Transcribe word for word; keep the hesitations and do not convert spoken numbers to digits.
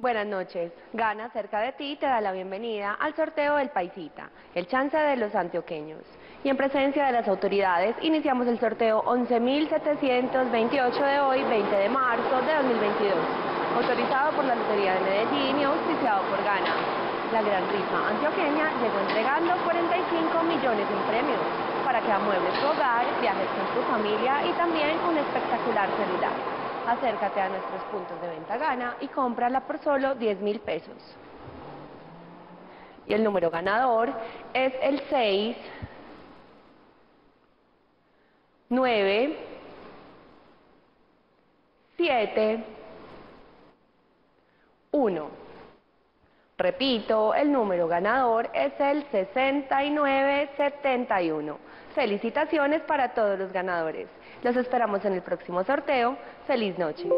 Buenas noches. Gana cerca de ti te da la bienvenida al sorteo del Paisita, el chance de los antioqueños. Y en presencia de las autoridades iniciamos el sorteo once mil setecientos veintiocho de hoy, veinte de marzo de dos mil veintidós, autorizado por la Lotería de Medellín y auspiciado por Gana. La gran rifa antioqueña llegó entregando cuarenta y cinco millones en premios para que amuebles tu hogar, viajes con tu familia y también un espectacular celular. Acércate a nuestros puntos de venta Gana y cómprala por solo diez mil pesos. Y el número ganador es el seis nueve siete uno. Repito, el número ganador es el sesenta y nueve setenta y uno. Felicitaciones para todos los ganadores. Los esperamos en el próximo sorteo. ¡Feliz noche!